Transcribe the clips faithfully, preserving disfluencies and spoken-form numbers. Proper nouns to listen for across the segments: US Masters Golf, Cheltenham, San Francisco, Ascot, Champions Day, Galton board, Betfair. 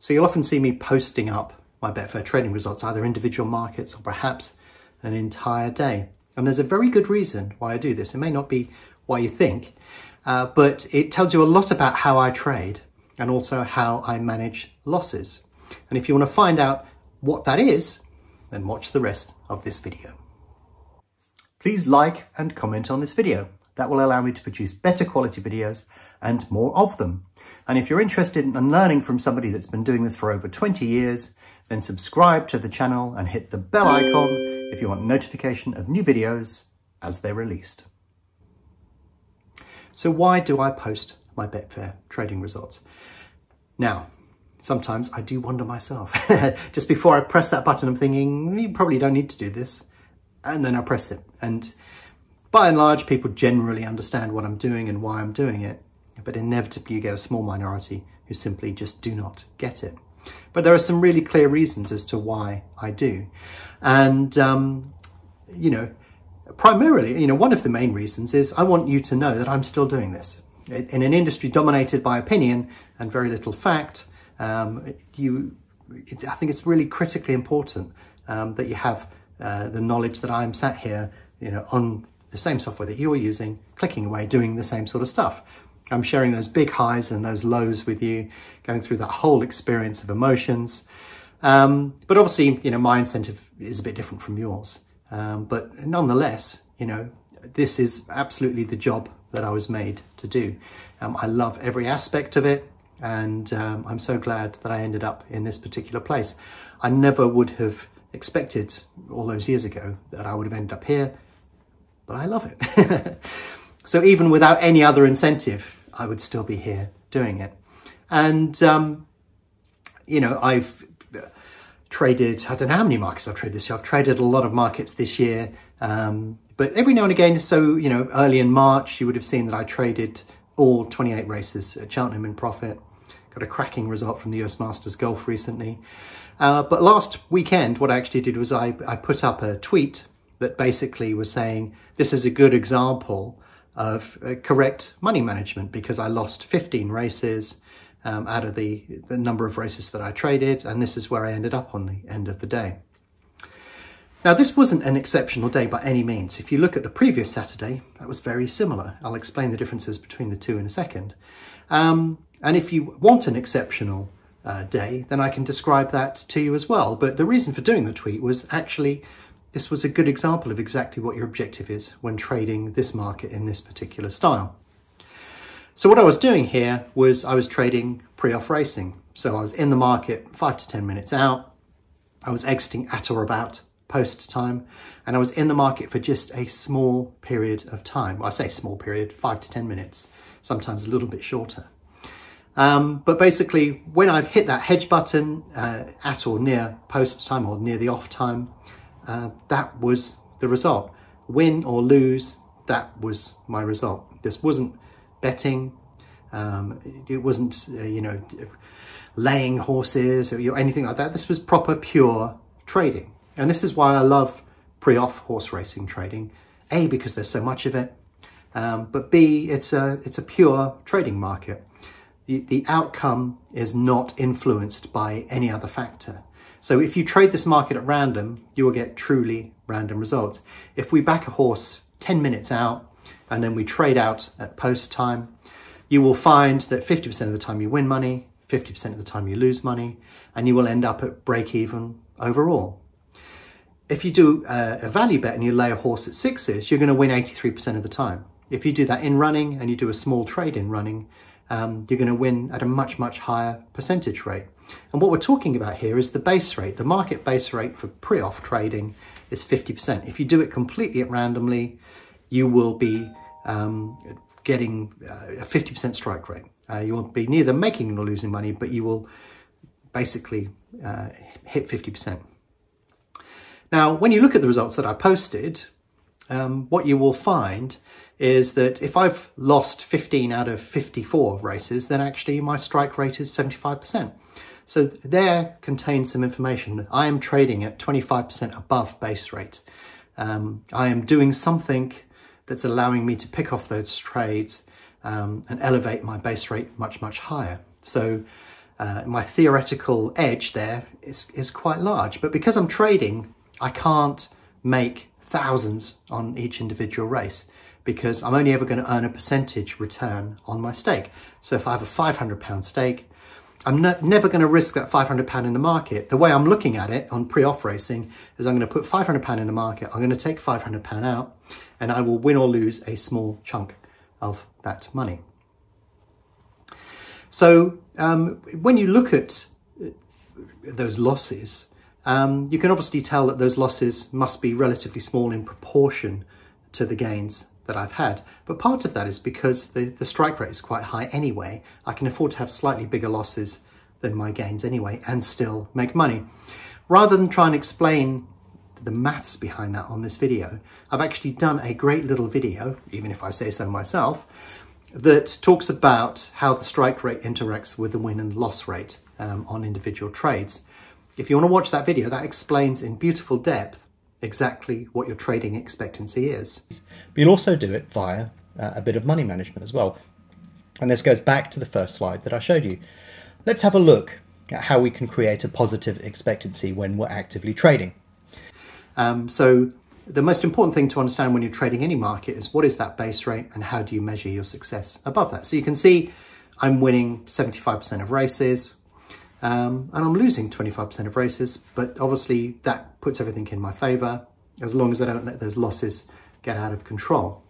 So you'll often see me posting up my Betfair trading results, either individual markets or perhaps an entire day. And there's a very good reason why I do this. It may not be what you think, uh, but it tells you a lot about how I trade and also how I manage losses. And if you want to find out what that is, then watch the rest of this video. Please like and comment on this video. That will allow me to produce better quality videos and more of them. And if you're interested in learning from somebody that's been doing this for over twenty years, then subscribe to the channel and hit the bell icon if you want notification of new videos as they're released. So why do I post my Betfair trading results? Now, sometimes I do wonder myself. Just before I press that button, I'm thinking, you probably don't need to do this. And then I press it. And by and large, people generally understand what I'm doing and why I'm doing it. But inevitably, you get a small minority who simply just do not get it. But there are some really clear reasons as to why I do. And, um, you know, primarily, you know, one of the main reasons is I want you to know that I'm still doing this. In an industry dominated by opinion and very little fact, um, you, it, I think it's really critically important um, that you have uh, the knowledge that I'm sat here, you know, on the same software that you're using, clicking away, doing the same sort of stuff. I'm sharing those big highs and those lows with you, going through that whole experience of emotions. Um, but obviously, you know, my incentive is a bit different from yours. Um, but nonetheless, you know, this is absolutely the job that I was made to do. Um, I love every aspect of it. And um, I'm so glad that I ended up in this particular place. I never would have expected all those years ago that I would have ended up here, but I love it. So even without any other incentive, I would still be here doing it. And, um, you know, I've traded, I don't know how many markets I've traded this year. I've traded a lot of markets this year, um, but every now and again, so, you know, early in March, you would have seen that I traded all twenty-eight races at Cheltenham in profit. Got a cracking result from the U S Masters Golf recently. Uh, but last weekend, what I actually did was I, I put up a tweet that basically was saying, this is a good example of uh, correct money management, because I lost fifteen races um, out of the, the number of races that I traded. And this is where I ended up on the end of the day. Now, this wasn't an exceptional day by any means. If you look at the previous Saturday, that was very similar. I'll explain the differences between the two in a second. Um, and if you want an exceptional uh, day, then I can describe that to you as well. But the reason for doing the tweet was actually, this was a good example of exactly what your objective is when trading this market in this particular style. So what I was doing here was I was trading pre-off racing. So I was in the market five to ten minutes out. I was exiting at or about post time, and I was in the market for just a small period of time. Well, I say small period, five to ten minutes, sometimes a little bit shorter. Um, but basically, when I hit that hedge button uh, at or near post time or near the off time, uh, that was the result. Win or lose, that was my result. This wasn't betting. Um, it wasn't, uh, you know, laying horses or anything like that. This was proper, pure trading. And this is why I love pre-off horse racing trading. A, because there's so much of it, um, but B, it's a, it's a pure trading market. The, the outcome is not influenced by any other factor. So if you trade this market at random, you will get truly random results. If we back a horse ten minutes out and then we trade out at post time, you will find that fifty percent of the time you win money, fifty percent of the time you lose money, and you will end up at break even overall. If you do a value bet and you lay a horse at sixes, you're going to win eighty-three percent of the time. If you do that in running and you do a small trade in running, um, you're going to win at a much, much higher percentage rate. And what we're talking about here is the base rate. The market base rate for pre-off trading is fifty percent. If you do it completely at randomly, you will be um, getting a fifty percent strike rate. Uh, you will be neither making nor losing money, but you will basically uh, hit fifty percent. Now, when you look at the results that I posted, um, what you will find is that if I've lost fifteen out of fifty-four races, then actually my strike rate is seventy-five percent. So there contains some information. I am trading at twenty-five percent above base rate. Um, I am doing something that's allowing me to pick off those trades um, and elevate my base rate much, much higher. So uh, my theoretical edge there is, is quite large. But because I'm trading, I can't make thousands on each individual race, because I'm only ever going to earn a percentage return on my stake. So if I have a five hundred pound stake, I'm no, never going to risk that five hundred pound in the market. The way I'm looking at it on pre-off racing is I'm going to put five hundred pound in the market, I'm going to take five hundred pound out, and I will win or lose a small chunk of that money. So um, when you look at those losses, um, you can obviously tell that those losses must be relatively small in proportion to the gains that I've had. But part of that is because the, the strike rate is quite high anyway. I can afford to have slightly bigger losses than my gains anyway and still make money. Rather than try and explain the maths behind that on this video, I've actually done a great little video, even if I say so myself, that talks about how the strike rate interacts with the win and loss rate um, on individual trades. If you want to watch that video, that explains in beautiful depth exactly what your trading expectancy is. But you'll also do it via uh, a bit of money management as well. And this goes back to the first slide that I showed you. Let's have a look at how we can create a positive expectancy when we're actively trading. Um, so the most important thing to understand when you're trading any market is what is that base rate and how do you measure your success above that. So you can see I'm winning seventy-five percent of races, Um, and I'm losing twenty-five percent of races, but obviously that puts everything in my favour, as long as I don't let those losses get out of control.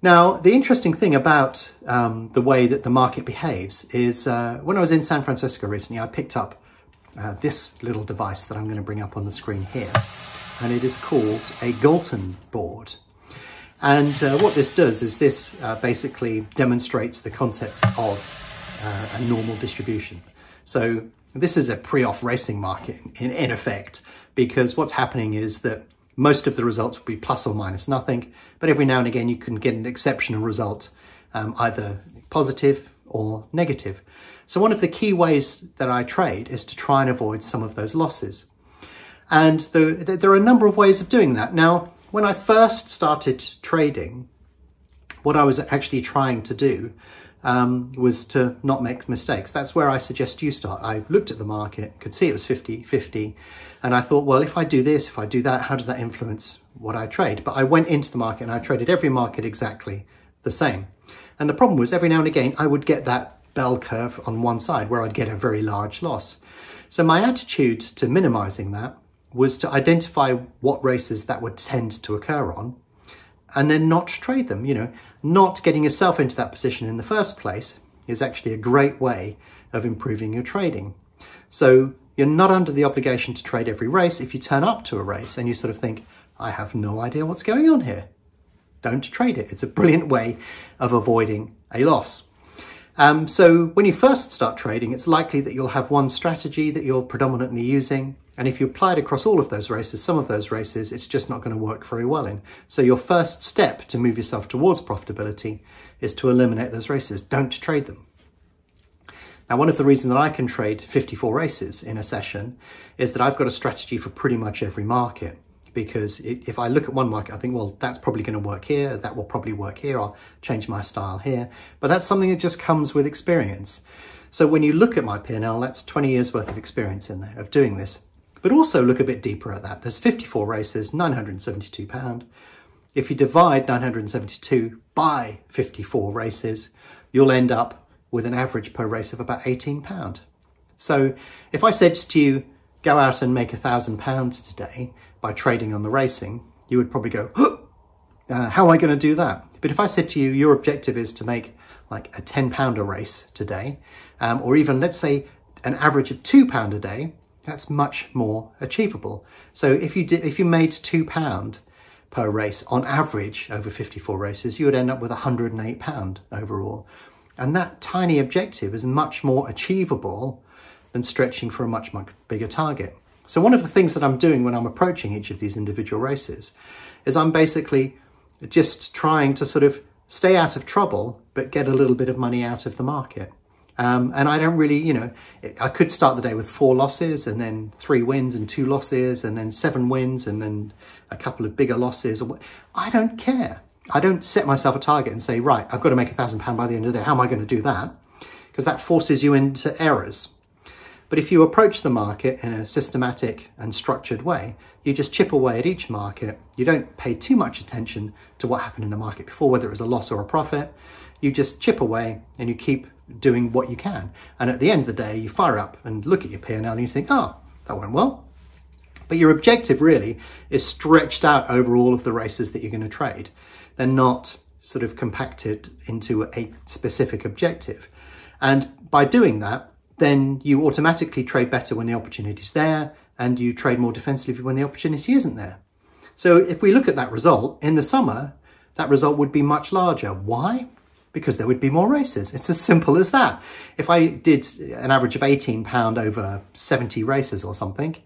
Now, the interesting thing about um, the way that the market behaves is uh, when I was in San Francisco recently, I picked up uh, this little device that I'm going to bring up on the screen here, and it is called a Galton board. And uh, what this does is this uh, basically demonstrates the concept of Uh, a normal distribution. So this is a pre-off racing market in, in effect, because what's happening is that most of the results will be plus or minus nothing, but every now and again you can get an exceptional result, um, either positive or negative. So one of the key ways that I trade is to try and avoid some of those losses. And the, the, there are a number of ways of doing that. Now, when I first started trading, what I was actually trying to do Um, was to not make mistakes. That's where I suggest you start. I looked at the market, could see it was fifty fifty, and I thought, well, if I do this, if I do that, how does that influence what I trade? But I went into the market and I traded every market exactly the same. And the problem was, every now and again, I would get that bell curve on one side where I'd get a very large loss. So my attitude to minimizing that was to identify what races that would tend to occur on, and then not trade them. You know, not getting yourself into that position in the first place is actually a great way of improving your trading. So you're not under the obligation to trade every race. If you turn up to a race and you sort of think, I have no idea what's going on here, don't trade it. It's a brilliant way of avoiding a loss. Um, so when you first start trading, it's likely that you'll have one strategy that you're predominantly using. And if you apply it across all of those races, some of those races, it's just not going to work very well in. So your first step to move yourself towards profitability is to eliminate those races. Don't trade them. Now, one of the reasons that I can trade fifty-four races in a session is that I've got a strategy for pretty much every market. Because if I look at one market, I think, well, that's probably going to work here. That will probably work here. I'll change my style here. But that's something that just comes with experience. So when you look at my P and L, that's twenty years worth of experience in there of doing this. But also look a bit deeper at that. There's fifty-four races, nine hundred seventy-two pounds. If you divide nine hundred seventy-two by fifty-four races, you'll end up with an average per race of about eighteen pounds. So if I said to you, go out and make one thousand pounds today by trading on the racing, you would probably go, huh, uh, how am I going to do that? But if I said to you, your objective is to make like a ten pounder race today, um, or even let's say an average of two pounds a day, that's much more achievable. So if you did, if you made two pound per race on average over fifty-four races, you would end up with one hundred and eight pound overall. And that tiny objective is much more achievable than stretching for a much, much bigger target. So one of the things that I'm doing when I'm approaching each of these individual races is I'm basically just trying to sort of stay out of trouble, but get a little bit of money out of the market. Um, and I don't really, you know, I could start the day with four losses and then three wins and two losses and then seven wins and then a couple of bigger losses. I don't care. I don't set myself a target and say, right, I've got to make a thousand pounds by the end of the day. How am I going to do that? because that forces you into errors. But if you approach the market in a systematic and structured way, you just chip away at each market. You don't pay too much attention to what happened in the market before, whether it was a loss or a profit. You just chip away and you keep doing what you can. And at the end of the day, you fire up and look at your P and L and you think, oh, that went well. But your objective really is stretched out over all of the races that you're going to trade. They're not sort of compacted into a specific objective. And by doing that, then you automatically trade better when the opportunity is there, and you trade more defensively when the opportunity isn't there. So if we look at that result, in the summer, that result would be much larger. Why? Because there would be more races. It's as simple as that. If I did an average of eighteen pounds over seventy races or something,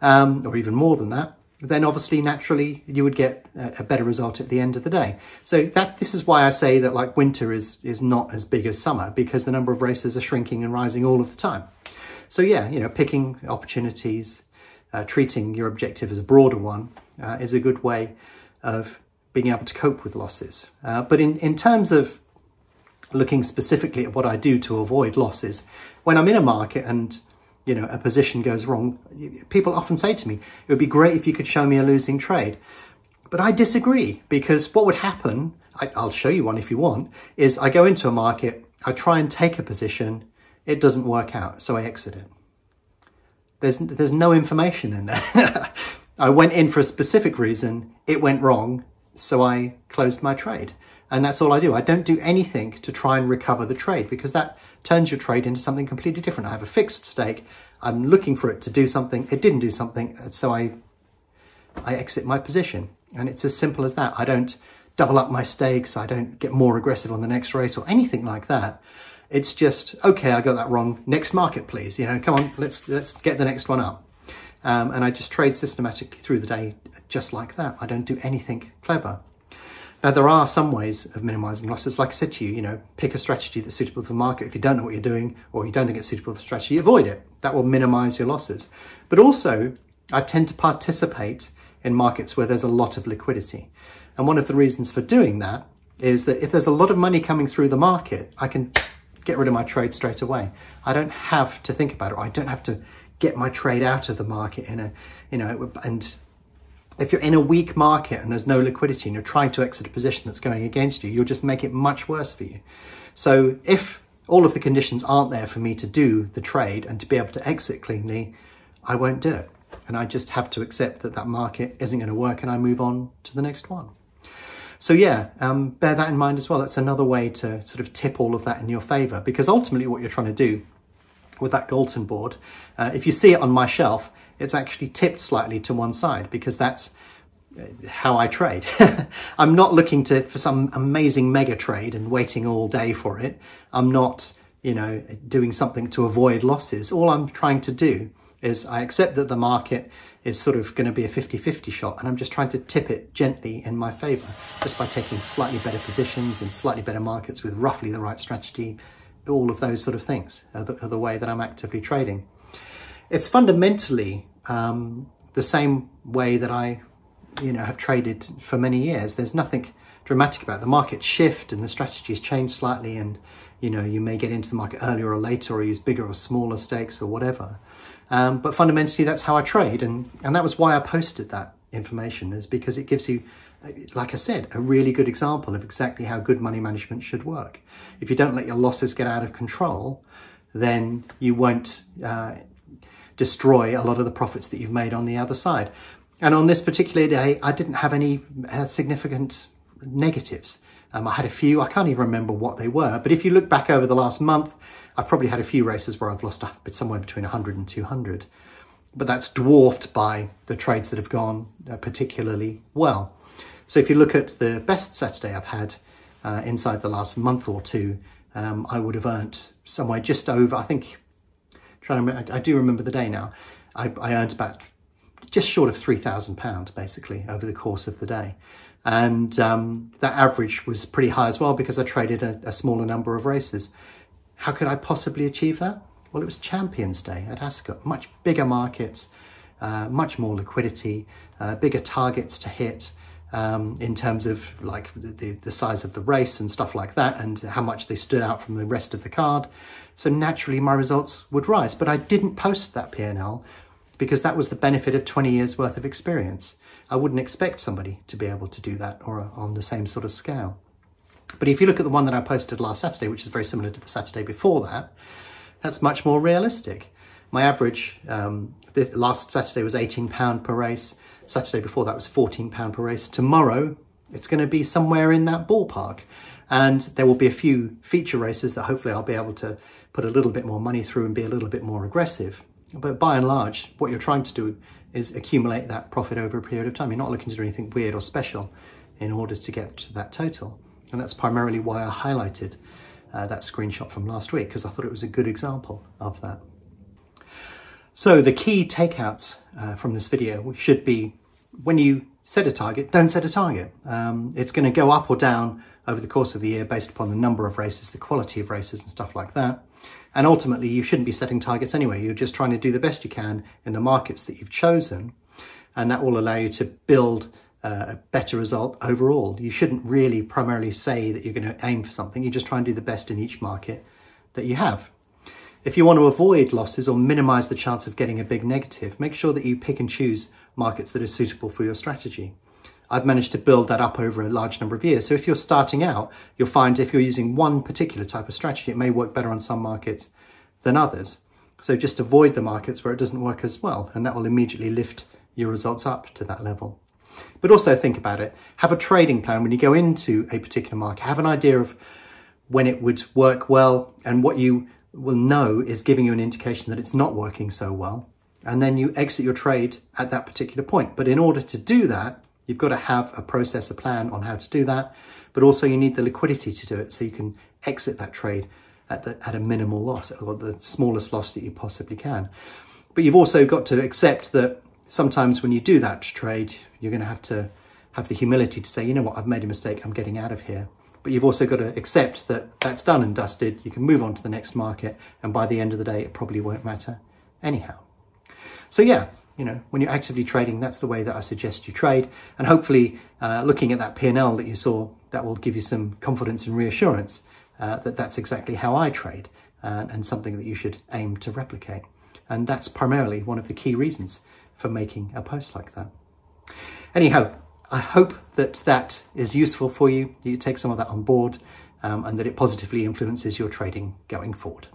um, or even more than that, then obviously naturally you would get a better result at the end of the day. So that this is why I say that like winter is is not as big as summer, because the number of races are shrinking and rising all of the time. So yeah, you know, picking opportunities, uh, treating your objective as a broader one uh, is a good way of being able to cope with losses. Uh, but in, in terms of looking specifically at what I do to avoid losses, when I'm in a market and you know, a position goes wrong, people often say to me, it would be great if you could show me a losing trade. But I disagree, because what would happen, I, I'll show you one if you want, is I go into a market, I try and take a position, it doesn't work out, so I exit it. There's, there's no information in there. I went in for a specific reason, it went wrong, so I closed my trade. And that's all I do. I don't do anything to try and recover the trade, because that turns your trade into something completely different. I have a fixed stake. I'm looking for it to do something. It didn't do something. So I, I exit my position. And it's as simple as that. I don't double up my stakes. I don't get more aggressive on the next race or anything like that. It's just, okay, I got that wrong. Next market, please. You know, come on, let's, let's get the next one up. Um, and I just trade systematically through the day just like that. I don't do anything clever. Now, there are some ways of minimizing losses. Like I said to you, you know, pick a strategy that's suitable for the market. If you don't know what you're doing, or you don't think it's suitable for the strategy, avoid it. That will minimize your losses. But also, I tend to participate in markets where there's a lot of liquidity. And one of the reasons for doing that is that if there's a lot of money coming through the market, I can get rid of my trade straight away. I don't have to think about it. I don't have to get my trade out of the market in a, you know, and if you're in a weak market and there's no liquidity and you're trying to exit a position that's going against you, you'll just make it much worse for you. So if all of the conditions aren't there for me to do the trade and to be able to exit cleanly, I won't do it. And I just have to accept that that market isn't going to work, and I move on to the next one. So yeah, um, bear that in mind as well. That's another way to sort of tip all of that in your favor, because ultimately what you're trying to do with that Galton board, uh, if you see it on my shelf, it's actually tipped slightly to one side, because that's how I trade. I'm not looking to for some amazing mega trade and waiting all day for it. I'm not, you know, doing something to avoid losses. All I'm trying to do is I accept that the market is sort of going to be a fifty fifty shot, and I'm just trying to tip it gently in my favor, just by taking slightly better positions in slightly better markets with roughly the right strategy. All of those sort of things are the, are the way that I'm actively trading. It's fundamentally um, the same way that I, you know, have traded for many years. There's nothing dramatic about it. The markets shift and the strategies change slightly, and you know, you may get into the market earlier or later, or use bigger or smaller stakes or whatever. Um, but fundamentally, that's how I trade, and and that was why I posted that information, is because it gives you, like I said, a really good example of exactly how good money management should work. If you don't let your losses get out of control, then you won't Uh, destroy a lot of the profits that you've made on the other side. And on this particular day, I didn't have any uh, significant negatives. Um, I had a few, I can't even remember what they were, but if you look back over the last month, I've probably had a few races where I've lost up somewhere between a hundred and two hundred, but that's dwarfed by the trades that have gone uh, particularly well. So if you look at the best Saturday I've had uh, inside the last month or two, um, I would have earned somewhere just over, I think, Trying to, I do remember the day now. I, I earned about just short of three thousand pounds basically over the course of the day. And um, that average was pretty high as well, because I traded a, a smaller number of races. How could I possibly achieve that? Well, it was Champions Day at Ascot. Much bigger markets, uh, much more liquidity, uh, bigger targets to hit um, in terms of like the, the size of the race and stuff like that, and how much they stood out from the rest of the card. So naturally my results would rise, but I didn't post that P and L because that was the benefit of twenty years worth of experience. I wouldn't expect somebody to be able to do that or on the same sort of scale. But if you look at the one that I posted last Saturday, which is very similar to the Saturday before that, that's much more realistic. My average um, last Saturday was eighteen pounds per race. Saturday before that was fourteen pounds per race. Tomorrow, it's going to be somewhere in that ballpark. And there will be a few feature races that hopefully I'll be able to put a little bit more money through and be a little bit more aggressive. But by and large, what you're trying to do is accumulate that profit over a period of time. You're not looking to do anything weird or special in order to get to that total. And that's primarily why I highlighted uh, that screenshot from last week, because I thought it was a good example of that. So the key takeouts uh, from this video should be, when you set a target, don't set a target. Um, it's going to go up or down over the course of the year based upon the number of races, the quality of races and stuff like that. And ultimately, you shouldn't be setting targets anyway. You're just trying to do the best you can in the markets that you've chosen. And that will allow you to build uh, a better result overall. You shouldn't really primarily say that you're going to aim for something. You just try and do the best in each market that you have. If you want to avoid losses or minimize the chance of getting a big negative, make sure that you pick and choose markets that are suitable for your strategy. I've managed to build that up over a large number of years. So if you're starting out, you'll find if you're using one particular type of strategy, it may work better on some markets than others. So just avoid the markets where it doesn't work as well, and that will immediately lift your results up to that level. But also think about it. Have a trading plan when you go into a particular market. Have an idea of when it would work well, and what you will know is giving you an indication that it's not working so well. And then you exit your trade at that particular point. But in order to do that, you've got to have a process, a plan on how to do that, but also you need the liquidity to do it so you can exit that trade at, the, at a minimal loss, or the smallest loss that you possibly can. But you've also got to accept that sometimes when you do that trade, you're going to have to have the humility to say, you know what, I've made a mistake, I'm getting out of here. But you've also got to accept that that's done and dusted, you can move on to the next market, and by the end of the day, it probably won't matter anyhow. So yeah. You know, when you're actively trading, that's the way that I suggest you trade. And hopefully, uh, looking at that P and L that you saw, that will give you some confidence and reassurance uh, that that's exactly how I trade, uh, and something that you should aim to replicate. And that's primarily one of the key reasons for making a post like that. Anyhow, I hope that that is useful for you, that you take some of that on board, um, and that it positively influences your trading going forward.